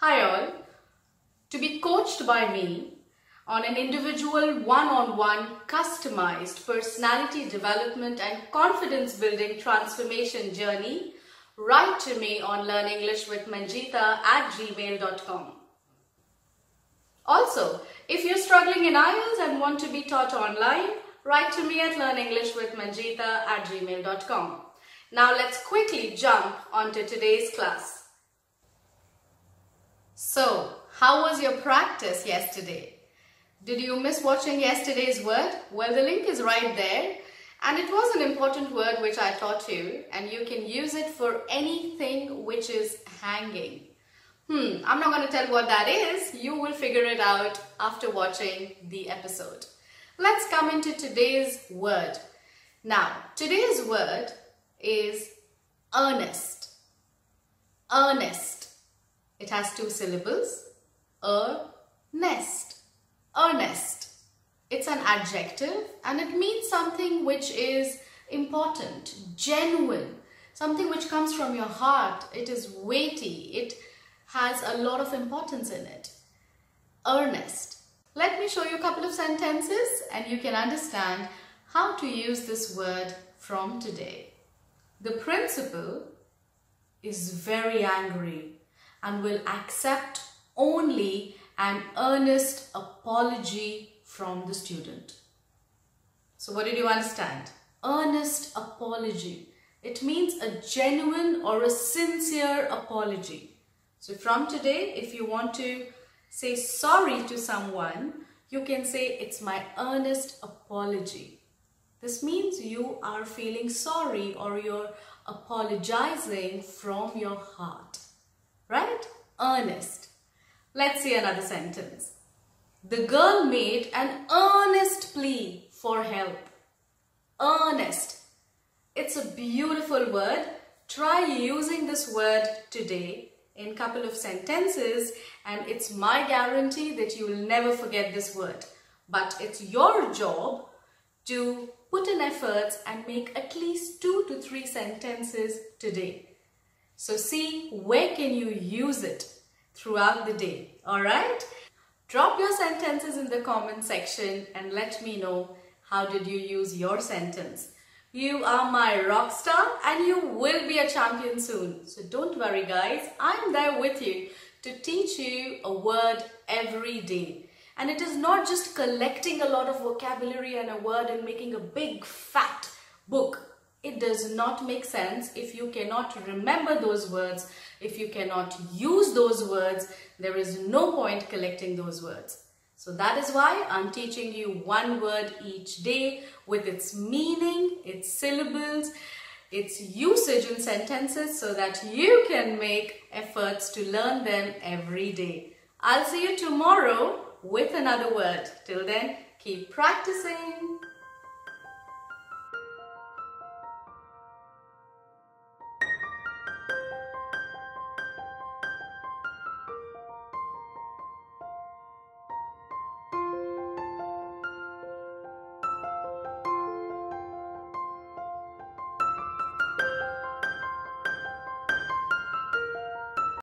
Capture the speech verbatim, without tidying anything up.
Hi all, to be coached by me on an individual one-on-one customized personality development and confidence building transformation journey, write to me on learn english with manjeeta at gmail dot com. Also, if you're struggling in I E L T S and want to be taught online, write to me at learn english with manjeeta at gmail dot com. Now let's quickly jump onto today's class. So, how was your practice yesterday? Did you miss watching yesterday's word? Well, the link is right there, and it was an important word which I taught you, and you can use it for anything which is hanging. Hmm, I'm not going to tell what that is. You will figure it out after watching the episode. Let's come into today's word. Now, today's word is earnest. Earnest. It has two syllables, earnest, earnest. It's an adjective and it means something which is important, genuine, something which comes from your heart. It is weighty, it has a lot of importance in it. Earnest. Let me show you a couple of sentences and you can understand how to use this word from today. The principal is very angry and will accept only an earnest apology from the student. So what did you understand? Earnest apology. It means a genuine or a sincere apology. So from today, if you want to say sorry to someone, you can say, it's my earnest apology. This means you are feeling sorry or you're apologizing from your heart. Right? Earnest. Let's see another sentence. The girl made an earnest plea for help. Earnest. It's a beautiful word. Try using this word today in a couple of sentences and it's my guarantee that you will never forget this word. But it's your job to put in efforts and make at least two to three sentences today. So see where can you use it throughout the day, alright? Drop your sentences in the comment section and let me know how did you use your sentence. You are my rock star and you will be a champion soon. So don't worry guys, I'm there with you to teach you a word every day. And it is not just collecting a lot of vocabulary and a word and making a big fat book. It does not make sense if you cannot remember those words, if you cannot use those words, there is no point collecting those words. So that is why I'm teaching you one word each day with its meaning, its syllables, its usage in sentences so that you can make efforts to learn them every day. I'll see you tomorrow with another word. Till then, keep practicing.